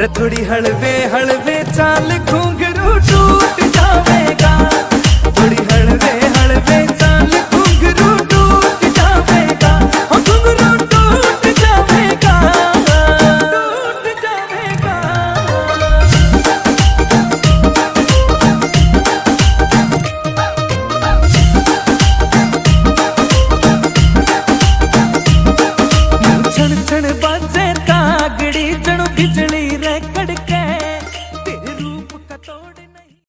रथोड़ी हलवे हलवे